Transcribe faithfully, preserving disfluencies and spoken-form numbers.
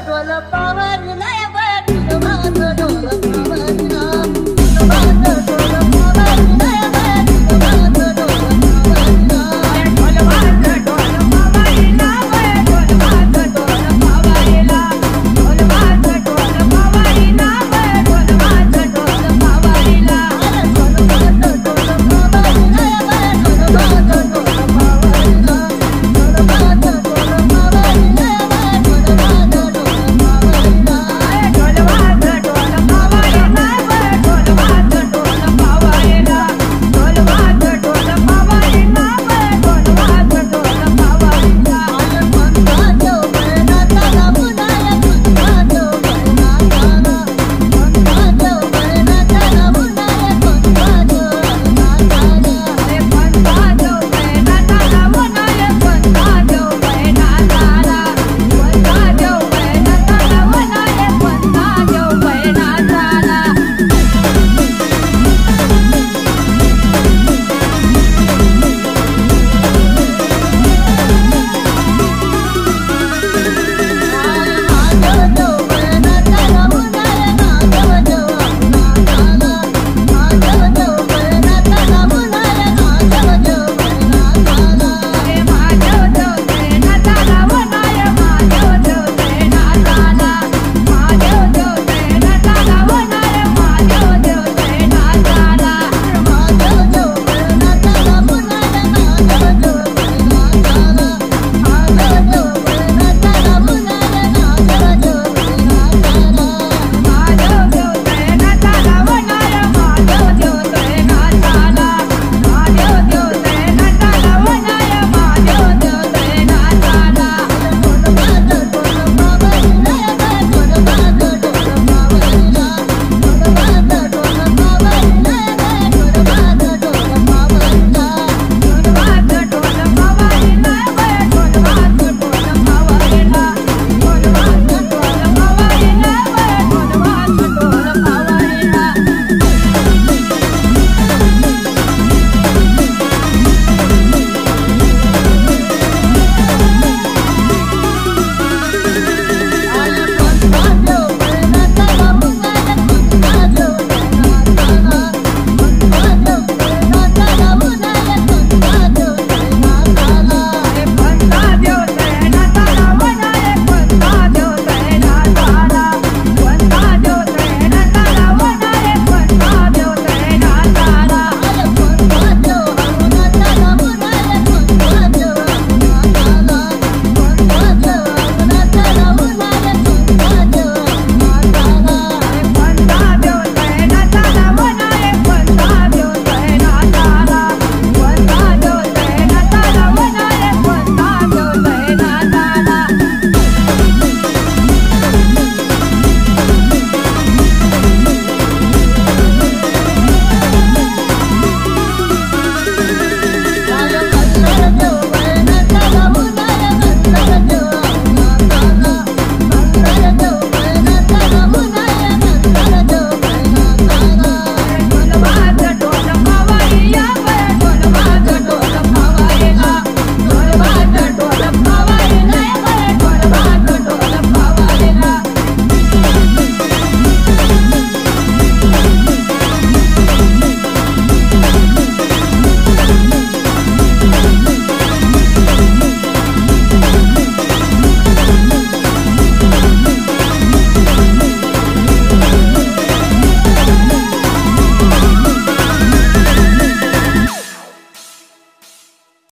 doar la power, nu la